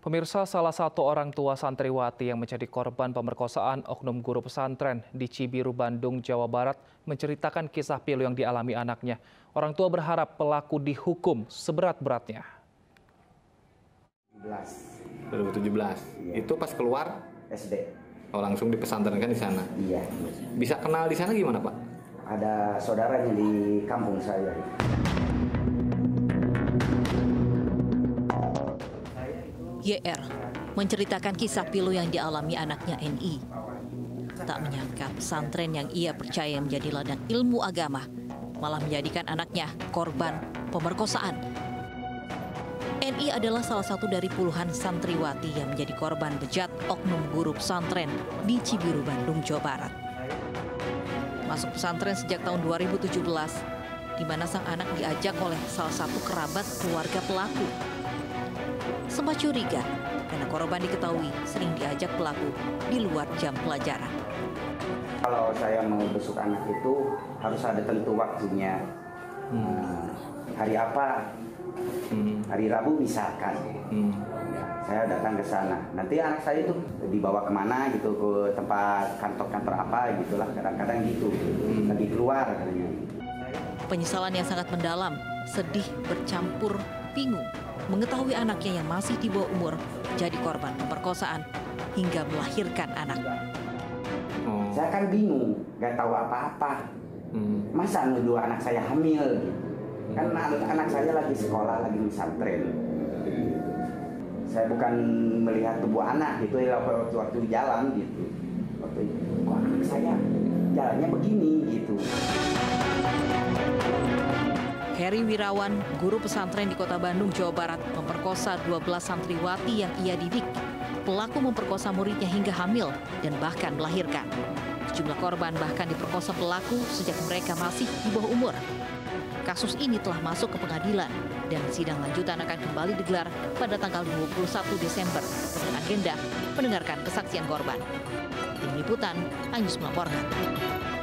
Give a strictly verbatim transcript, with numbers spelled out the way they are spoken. Pemirsa, salah satu orang tua santriwati yang menjadi korban pemerkosaan oknum guru pesantren di Cibiru, Bandung, Jawa Barat menceritakan kisah pilu yang dialami anaknya. Orang tua berharap pelaku dihukum seberat-beratnya. dua ribu tujuh belas Iya. Itu pas keluar S D. Oh, langsung dipesantrenkan di sana. Iya. Bisa kenal di sana gimana, Pak? Ada saudaranya di kampung saya. Y R menceritakan kisah pilu yang dialami anaknya N I. Tak menyangka pesantren yang ia percaya menjadi ladang ilmu agama malah menjadikan anaknya korban pemerkosaan. N I adalah salah satu dari puluhan santriwati yang menjadi korban bejat oknum guru pesantren di Cibiru, Bandung, Jawa Barat. Masuk pesantren sejak tahun dua ribu tujuh belas, di mana sang anak diajak oleh salah satu kerabat keluarga pelaku. Sempat curiga karena korban diketahui sering diajak pelaku di luar jam pelajaran. Kalau saya mau besuk anak itu harus ada tentu waktunya. Hmm. Hari apa? Hmm. Hari Rabu misalkan. Hmm. Saya datang ke sana. Nanti anak saya itu dibawa kemana gitu, ke tempat kantor-kantor apa gitulah, kadang-kadang gitu. Hmm. Lebih keluar katanya. Penyesalan yang sangat mendalam, sedih bercampur bingung mengetahui anaknya yang masih di bawah umur jadi korban pemerkosaan hingga melahirkan anak. Hmm. Saya kan bingung, nggak tahu apa-apa. Hmm. Masa nuduh anak saya hamil? Hmm. Kan anak, anak saya lagi sekolah, lagi pesantren. Hmm. Saya bukan melihat tubuh anak gitu, waktu, waktu jalan gitu. Waktu kok anak saya jalannya begini gitu. Heri Wirawan, guru pesantren di Kota Bandung, Jawa Barat, memperkosa dua belas santriwati yang ia didik. Pelaku memperkosa muridnya hingga hamil dan bahkan melahirkan. Sejumlah korban bahkan diperkosa pelaku sejak mereka masih di bawah umur. Kasus ini telah masuk ke pengadilan dan sidang lanjutan akan kembali digelar pada tanggal dua puluh satu Desember dengan agenda mendengarkan kesaksian korban. Tim liputan Anjus melaporkan.